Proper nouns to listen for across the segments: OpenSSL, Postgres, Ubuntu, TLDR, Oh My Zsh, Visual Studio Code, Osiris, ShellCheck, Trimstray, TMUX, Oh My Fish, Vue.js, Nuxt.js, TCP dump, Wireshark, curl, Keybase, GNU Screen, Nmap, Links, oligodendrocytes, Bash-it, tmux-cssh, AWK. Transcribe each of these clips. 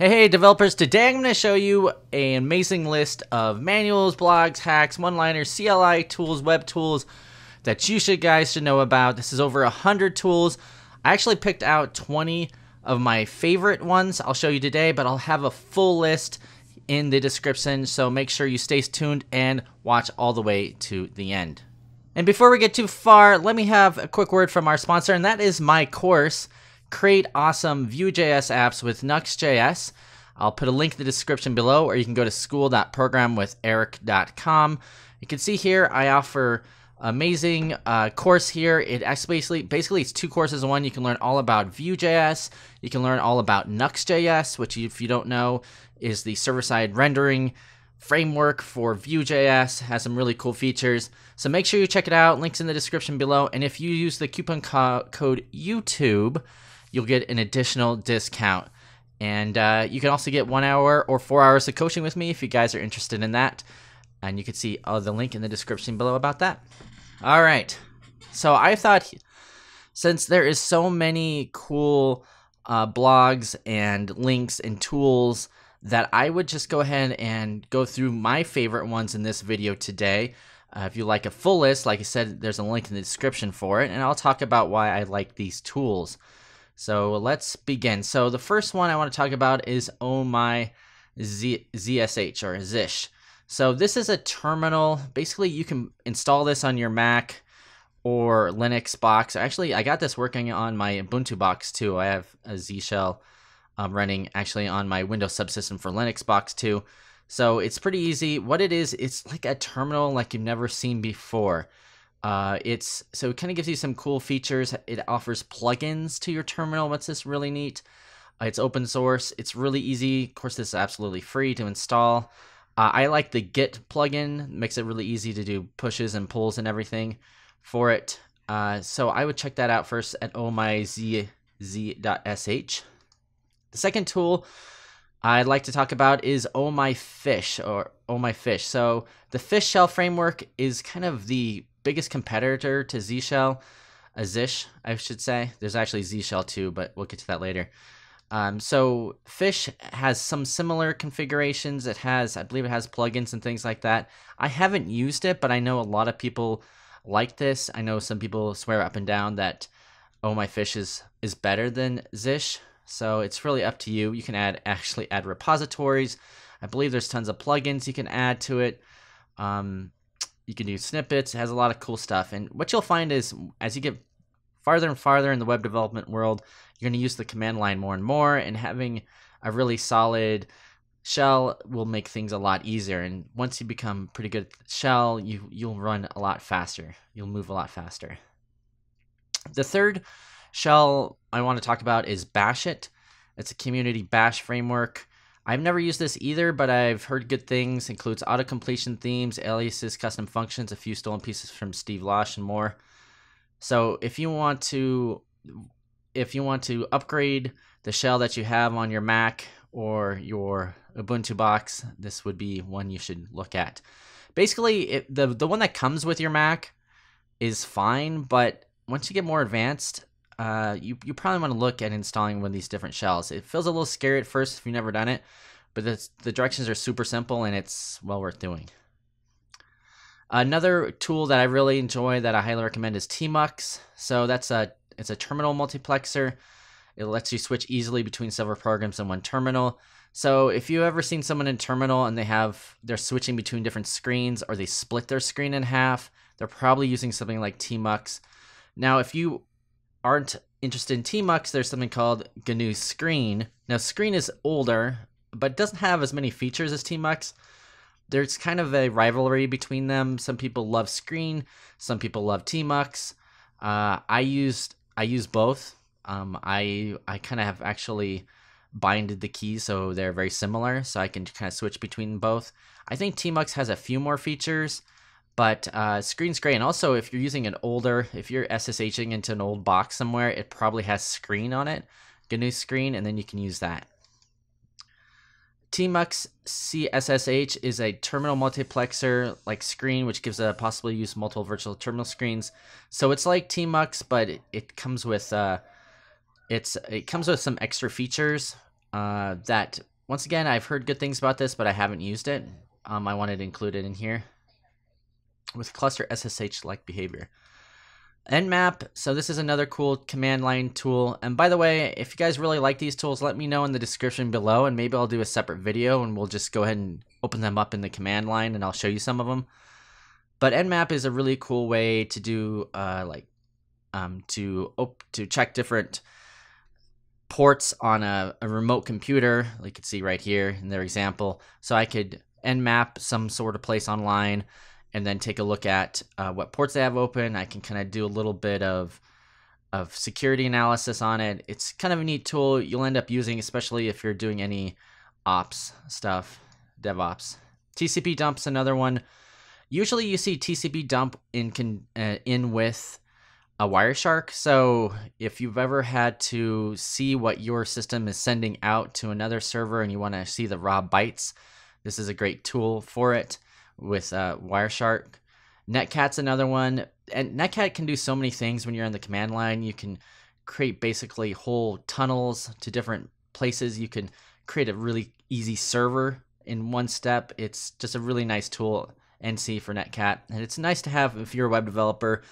Hey developers, today I'm going to show you an amazing list of manuals, blogs, hacks, one-liners, CLI tools, web tools that you guys should know about. This is over 100 tools. I actually picked out 20 of my favorite ones I'll show you today, but I'll have a full list in the description, so make sure you stay tuned and watch all the way to the end. And before we get too far, let me have a quick word from our sponsor, and that is my course, Create Awesome Vue.js Apps with Nuxt.js. I'll put a link in the description below, or you can go to school.programwitheric.com. You can see here I offer amazing course here. It basically it's two courses in one. You can learn all about Vue.js. You can learn all about Nuxt.js, which if you don't know is the server-side rendering framework for Vue.js. Has some really cool features. So make sure you check it out. Links in the description below. And if you use the coupon code YouTube, you'll get an additional discount. And you can also get 1 hour or 4 hours of coaching with me if you guys are interested in that. And you can see the link in the description below about that. All right. So I thought, since there is so many cool blogs and links and tools, that I would just go ahead and go through my favorite ones in this video today. If you like a full list, like I said, there's a link in the description for it. And I'll talk about why I like these tools. So let's begin. So the first one I want to talk about is Oh My Zsh or Zsh. So this is a terminal. Basically, you can install this on your Mac or Linux box. Actually, I got this working on my Ubuntu box too. I have a Z shell running actually on my Windows subsystem for Linux box too. So it's pretty easy. What it is, it's like a terminal like you've never seen before. So it kind of gives you some cool features. It offers plugins to your terminal. What's this really neat? It's open source. It's really easy. Of course, this is absolutely free to install. I like the Git plugin. Makes it really easy to do pushes and pulls and everything for it. So I would check that out first at ohmyzz.sh. The second tool I'd like to talk about is Oh My Fish or Oh My Fish. So the Fish Shell framework is kind of the biggest competitor to Z Shell, Zsh, I should say. There's actually Z Shell too, but we'll get to that later. So Fish has some similar configurations. It has, I believe, it has plugins and things like that. I haven't used it, but I know a lot of people like this. I know some people swear up and down that Oh My Fish is better than Zsh. So it's really up to you. You can actually add repositories. I believe there's tons of plugins you can add to it. You can do snippets. It has a lot of cool stuff. And what you'll find is as you get farther and farther in the web development world, you're going to use the command line more and more. And having a really solid shell will make things a lot easier. And once you become pretty good at shell, you'll run a lot faster. You'll move a lot faster. The third shell I want to talk about is Bash-it. It's a community bash framework. I've never used this either, but I've heard good things. Includes auto-completion themes, aliases, custom functions, a few stolen pieces from Steve Losh, and more. So if you want to upgrade the shell that you have on your Mac or your Ubuntu box, this would be one you should look at. Basically, the one that comes with your Mac is fine, but once you get more advanced, you probably want to look at installing one of these different shells. It feels a little scary at first if you've never done it, but the directions are super simple and it's well worth doing. Another tool that I really enjoy that I highly recommend is TMUX. So it's a terminal multiplexer. It lets you switch easily between several programs in one terminal. So if you've ever seen someone in terminal and they're switching between different screens or they split their screen in half, they're probably using something like TMUX. Now, if you aren't interested in TMUX, there's something called GNU Screen. Now, Screen is older, but doesn't have as many features as TMUX. There's kind of a rivalry between them. Some people love Screen, some people love TMUX. I use both. I kind of have actually binded the keys, so they're very similar, so I can kind of switch between both. I think TMUX has a few more features, but Screen's great. And also, if you're using an older, if you're SSHing into an old box somewhere, it probably has Screen on it, GNU Screen, and then you can use that. tmux-cssh is a terminal multiplexer like Screen, which gives a possibility to use multiple virtual terminal screens. So it's like TMUX, but it comes with some extra features. that, once again, I've heard good things about this, but I haven't used it. I wanted to include it in here with cluster SSH-like behavior. Nmap, so this is another cool command line tool. And by the way, if you guys really like these tools, let me know in the description below, and maybe I'll do a separate video and we'll just go ahead and open them up in the command line and I'll show you some of them. But Nmap is a really cool way to do to check different ports on a remote computer, like you can see right here in their example. So I could Nmap some sort of place online and then take a look at what ports they have open. I can kind of do a little bit of security analysis on it. It's kind of a neat tool you'll end up using, especially if you're doing any ops stuff, DevOps. TCP dump's another one. Usually you see TCP dump in with a Wireshark. So if you've ever had to see what your system is sending out to another server and you want to see the raw bytes, this is a great tool for it with Wireshark. Netcat's another one. And Netcat can do so many things when you're on the command line. You can create basically whole tunnels to different places. You can create a really easy server in one step. It's just a really nice tool, NC for Netcat. And it's nice to have if you're a web developer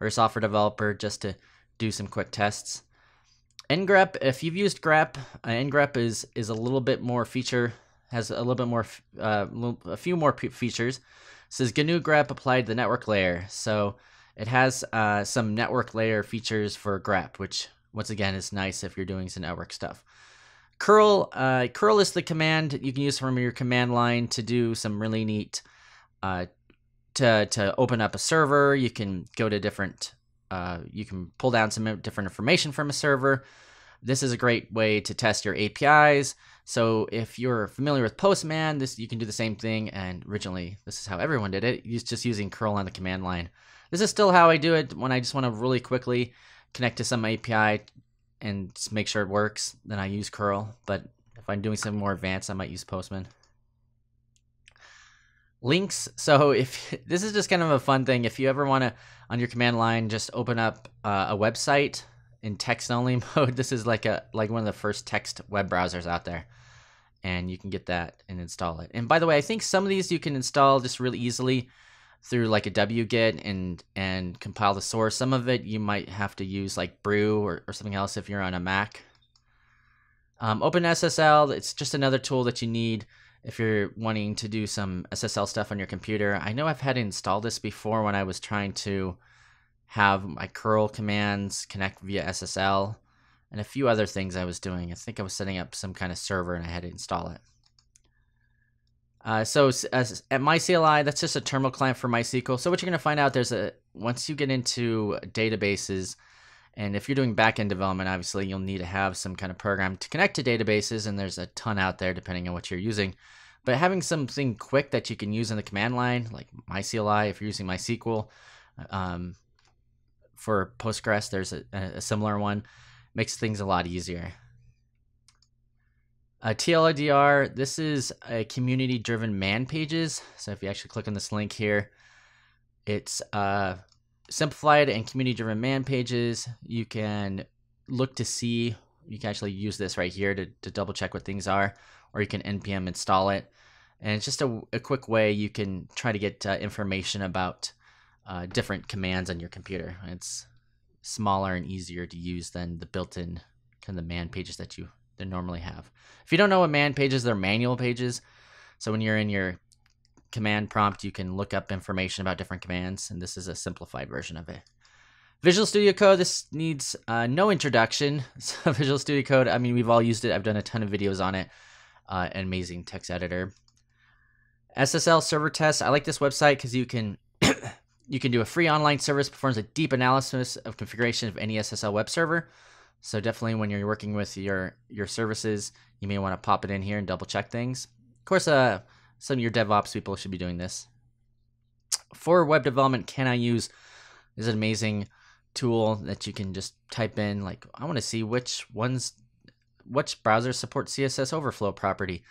or a software developer just to do some quick tests. Ngrep, if you've used grep, ngrep is a little bit more feature, has a little bit more, a few more features. It says GNU grep applied to the network layer. So it has some network layer features for grep, which once again is nice if you're doing some network stuff. Curl, curl is the command you can use from your command line to do some really neat to open up a server. You can go to different, you can pull down some different information from a server. This is a great way to test your APIs. So if you're familiar with Postman, this you can do the same thing. And originally, this is how everyone did it, just using curl on the command line. This is still how I do it when I just want to really quickly connect to some API and just make sure it works. Then I use curl. But if I'm doing something more advanced, I might use Postman. Links, so if this is just kind of a fun thing, if you ever want to on your command line just open up a website in text only mode, this is like one of the first text web browsers out there, and you can get that and install it. And by the way, I think some of these you can install just really easily through like a wget and compile the source. Some of it you might have to use like brew or something else if you're on a Mac. OpenSSL, it's just another tool that you need if you're wanting to do some SSL stuff on your computer. I know I've had to install this before when I was trying to have my curl commands connect via SSL and a few other things I was doing. I think I was setting up some kind of server and I had to install it. So at MyCLI, that's just a terminal client for MySQL. So what you're going to find out, there's once you get into databases, and if you're doing backend development, obviously you'll need to have some kind of program to connect to databases, and there's a ton out there depending on what you're using. But having something quick that you can use in the command line, like MyCLI, if you're using MySQL, for Postgres, there's a similar one, makes things a lot easier. TLDR, this is a community-driven man pages. So if you actually click on this link here, it's simplified and community-driven man pages. You can look to see, you can actually use this right here to double check what things are, or you can npm install it. And it's just a quick way you can try to get information about different commands on your computer. It's smaller and easier to use than the built-in kind of the man pages that you normally have. If you don't know what man pages, they're manual pages. So when you're in your command prompt, you can look up information about different commands, and this is a simplified version of it. Visual Studio Code, this needs no introduction. So Visual Studio Code, I mean, we've all used it. I've done a ton of videos on it. An amazing text editor. SSL Server Test, I like this website because you can you can do a free online service, performs a deep analysis of configuration of any SSL web server. So definitely when you're working with your services, you may want to pop it in here and double check things. Of course, some of your DevOps people should be doing this. For web development, Can I Use is an amazing tool that you can just type in, like, I want to see which browsers support CSS overflow property.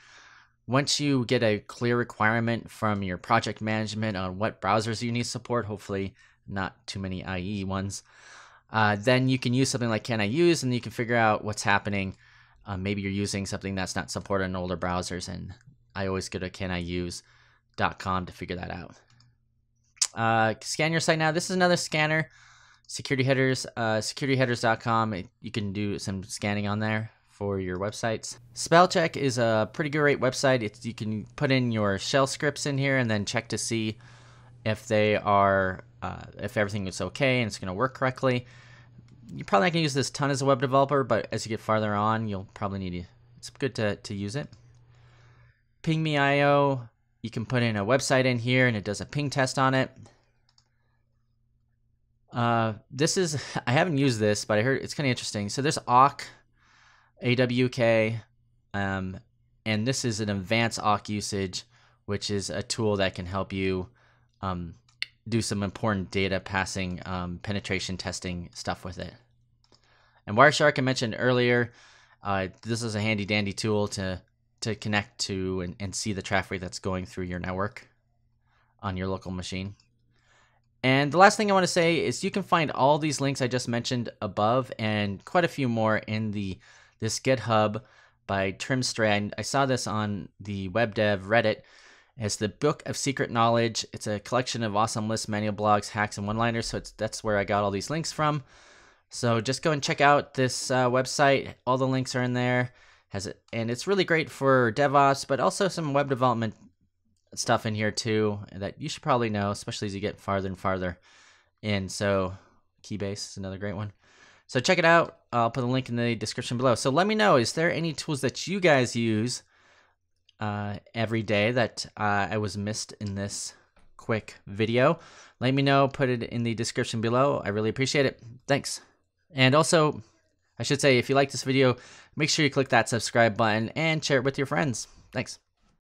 Once you get a clear requirement from your project management on what browsers you need support, hopefully not too many IE ones, then you can use something like Can I Use, and you can figure out what's happening Maybe you're using something that's not supported in older browsers, and I always go to caniuse.com to figure that out. Scan your site now. This is another scanner, security headers, securityheaders.com. You can do some scanning on there for your websites. ShellCheck is a pretty great website. You can put in your shell scripts in here and then check to see if they are, if everything is okay and it's going to work correctly. You're probably not going to use this ton as a web developer, but as you get farther on, you'll probably need to, it's good to use it. PingMe.io, you can put in a website in here and it does a ping test on it. This is, I haven't used this, but I heard it's kind of interesting. So there's AWK, and this is an advanced awk usage, which is a tool that can help you do some important data passing, penetration testing stuff with it. And Wireshark, I mentioned earlier, this is a handy dandy tool to connect to and see the traffic that's going through your network on your local machine. And the last thing I want to say is you can find all these links I just mentioned above and quite a few more in this GitHub by Trimstray. I saw this on the web dev Reddit. It's the Book of Secret Knowledge. It's a collection of awesome lists, manual blogs, hacks, and one-liners. So that's where I got all these links from. So just go and check out this website. All the links are in there. And it's really great for DevOps, but also some web development stuff in here too that you should probably know, especially as you get farther and farther in. So Keybase is another great one. So check it out. I'll put a link in the description below. So let me know, is there any tools that you guys use every day that I was missed in this quick video? Let me know, put it in the description below. I really appreciate it. Thanks. And also, I should say, if you like this video, make sure you click that subscribe button and share it with your friends. Thanks.